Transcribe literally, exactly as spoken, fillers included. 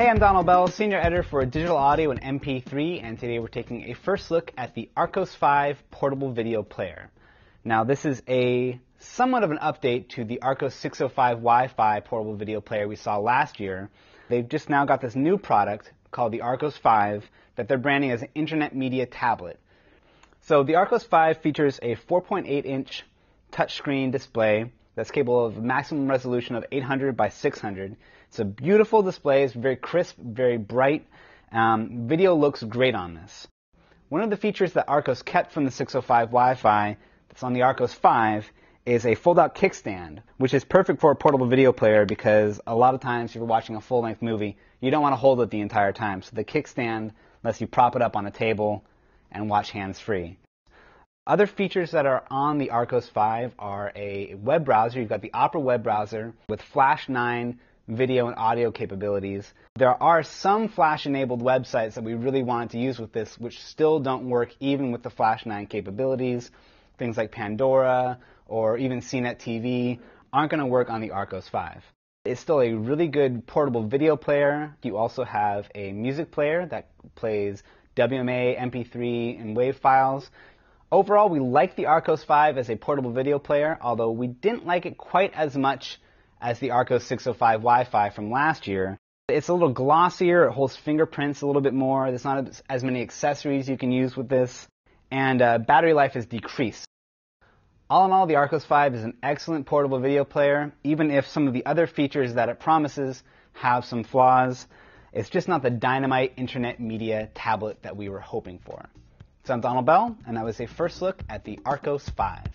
Hey, I'm Donald Bell, Senior Editor for Digital Audio and M P three, and today we're taking a first look at the Archos five Portable Video Player. Now, this is a somewhat of an update to the Archos six oh five Wi-Fi Portable Video Player we saw last year. They've just now got this new product called the Archos five that they're branding as an Internet Media Tablet. So the Archos five features a four point eight inch touchscreen display that's capable of a maximum resolution of eight hundred by six hundred. It's a beautiful display. It's very crisp, very bright. Um, video looks great on this. One of the features that Archos kept from the six oh five Wi-Fi that's on the Archos five is a fold-out kickstand, which is perfect for a portable video player because a lot of times if you're watching a full-length movie, you don't want to hold it the entire time. So the kickstand lets you prop it up on a table and watch hands-free. Other features that are on the Archos five are a web browser. You've got the Opera web browser with Flash nine video and audio capabilities. There are some Flash-enabled websites that we really wanted to use with this which still don't work even with the Flash nine capabilities. Things like Pandora or even C net T V aren't going to work on the Archos five. It's still a really good portable video player. You also have a music player that plays W M A, M P three, and WAV files. Overall, we like the Archos five as a portable video player, although we didn't like it quite as much as the Archos six oh five Wi-Fi from last year. It's a little glossier, it holds fingerprints a little bit more, there's not as many accessories you can use with this, and uh, battery life is decreased. All in all, the Archos five is an excellent portable video player, even if some of the other features that it promises have some flaws. It's just not the dynamite internet media tablet that we were hoping for. So I'm Donald Bell, and that was a first look at the Archos five.